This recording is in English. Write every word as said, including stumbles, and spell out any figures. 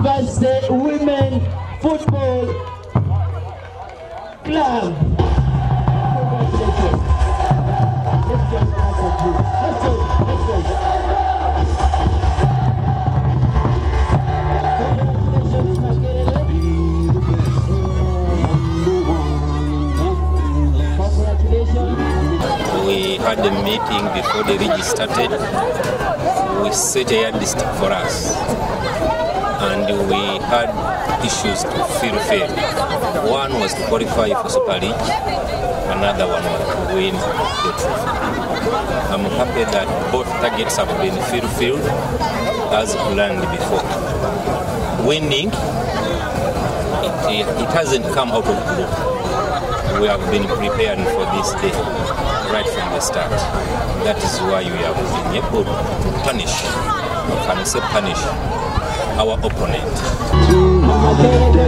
Vance Women Football Club. Congratulations. Let's just let's go, let's go. Congratulations, Maskerele. Congratulations. We had a meeting before the rally started. We set a yardstick for us, and we had issues to fulfill. One was to qualify for Super League, another one was to win the trophy. I'm happy that both targets have been fulfilled as planned before. Winning, it, it hasn't come out of the blue. We have been preparing for this day right from the start. That is why we have been able to punish, or can I say punish, our opponent.